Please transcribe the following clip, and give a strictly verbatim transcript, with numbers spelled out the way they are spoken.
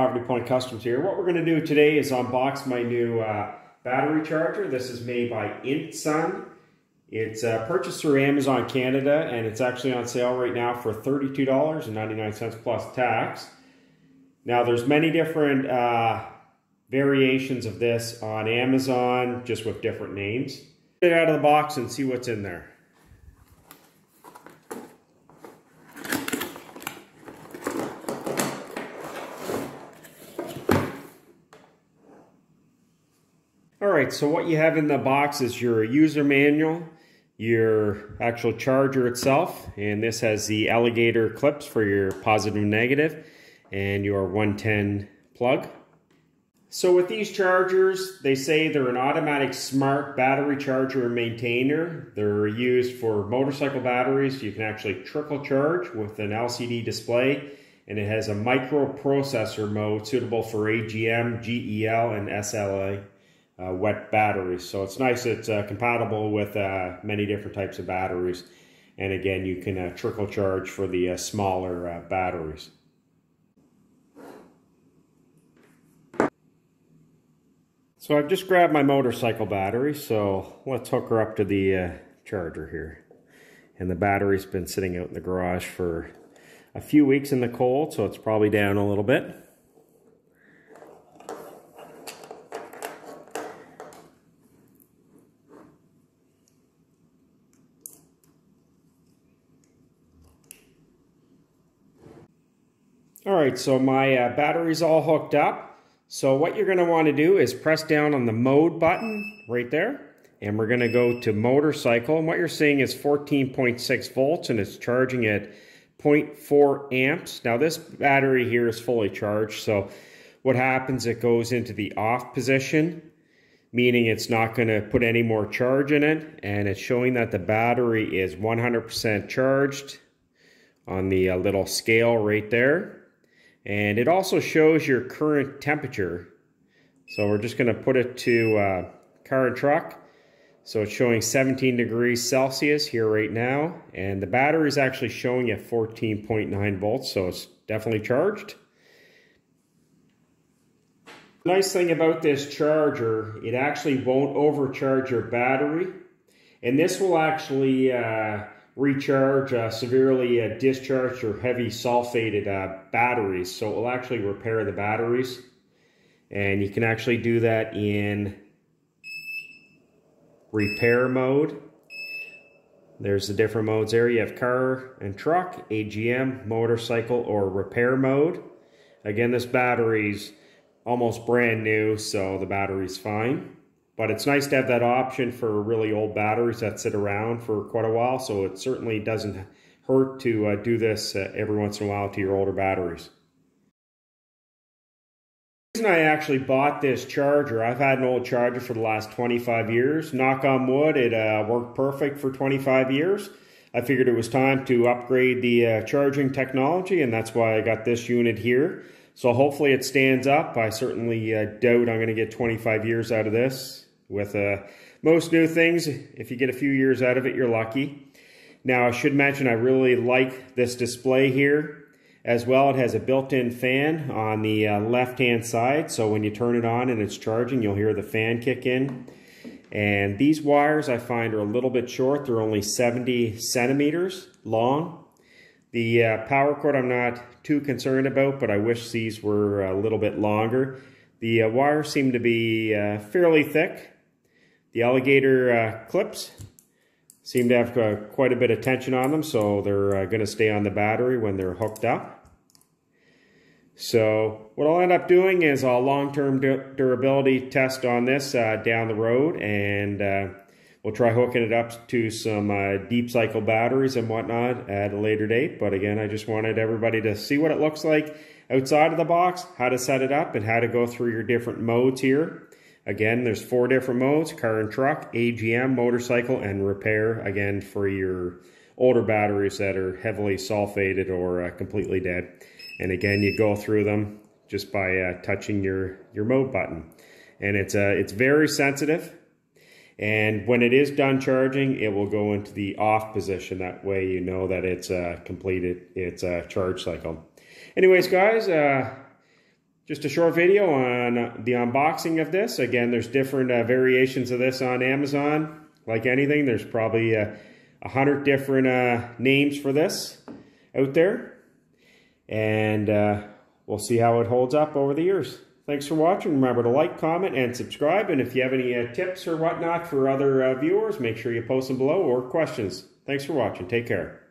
Poverty Point Customs here. What we're going to do today is unbox my new uh, battery charger. This is made by Intsun. It's uh, purchased through Amazon Canada, and it's actually on sale right now for thirty-two dollars and ninety-nine cents plus tax. Now there's many different uh, variations of this on Amazon, just with different names. Get it out of the box and see what's in there. Alright, so what you have in the box is your user manual, your actual charger itself, and this has the alligator clips for your positive and negative, and your one ten plug. So with these chargers, they say they're an automatic smart battery charger and maintainer. They're used for motorcycle batteries. You can actually trickle charge with an L C D display, and it has a microprocessor mode suitable for A G M, G E L, and S L A. Uh, wet batteries. So it's nice, it's uh, compatible with uh, many different types of batteries, and again you can uh, trickle charge for the uh, smaller uh, batteries. So I've just grabbed my motorcycle battery, so let's hook her up to the uh, charger here. And the battery's been sitting out in the garage for a few weeks in the cold, so it's probably down a little bit. Alright, so my uh, battery's all hooked up. So what you're going to want to do is press down on the mode button right there. And we're going to go to motorcycle. And what you're seeing is fourteen point six volts, and it's charging at zero point four amps. Now this battery here is fully charged. So what happens, it goes into the off position, meaning it's not going to put any more charge in it. And it's showing that the battery is one hundred percent charged on the uh, little scale right there. And it also shows your current temperature. So we're just going to put it to uh, car and truck. So it's showing seventeen degrees Celsius here right now. And the battery is actually showing at fourteen point nine volts. So it's definitely charged. The nice thing about this charger, it actually won't overcharge your battery. And this will actually... Uh, recharge, uh, severely uh, discharged or heavy sulfated uh, batteries. So it will actually repair the batteries. And you can actually do that in repair mode. There's the different modes there. You have car and truck, A G M, motorcycle, or repair mode. Again, this battery's almost brand new, so the battery's fine. But it's nice to have that option for really old batteries that sit around for quite a while. So it certainly doesn't hurt to uh, do this uh, every once in a while to your older batteries. The reason I actually bought this charger, I've had an old charger for the last twenty-five years. Knock on wood, it uh, worked perfect for twenty-five years. I figured it was time to upgrade the uh, charging technology, and that's why I got this unit here. So hopefully it stands up. I certainly uh, doubt I'm going to get twenty-five years out of this. With uh, most new things, if you get a few years out of it, you're lucky. Now, I should mention I really like this display here as well. It has a built-in fan on the uh, left-hand side, so when you turn it on and it's charging, you'll hear the fan kick in. And these wires, I find, are a little bit short. They're only seventy centimeters long. The uh, power cord I'm not too concerned about, but I wish these were a little bit longer. The uh, wires seem to be uh, fairly thick. The alligator uh, clips seem to have uh, quite a bit of tension on them, so they're uh, going to stay on the battery when they're hooked up. So what I'll end up doing is a long-term du durability test on this uh, down the road, and uh, we'll try hooking it up to some uh, deep cycle batteries and whatnot at a later date. But again, I just wanted everybody to see what it looks like outside of the box, how to set it up, and how to go through your different modes here. Again, there's four different modes: car and truck, A G M, motorcycle, and repair, again, for your older batteries that are heavily sulfated or uh, completely dead. And again, you go through them just by uh, touching your, your mode button. And it's, uh, it's very sensitive. And when it is done charging, it will go into the off position. That way you know that it's uh, completed its uh, charge cycle. Anyways, guys, uh, Just a short video on the unboxing of this. Again, there's different uh, variations of this on Amazon. Like anything, there's probably a uh, hundred different uh, names for this out there. And uh, we'll see how it holds up over the years. Thanks for watching. Remember to like, comment, and subscribe. And if you have any uh, tips or whatnot for other uh, viewers, make sure you post them below, or questions. Thanks for watching. Take care.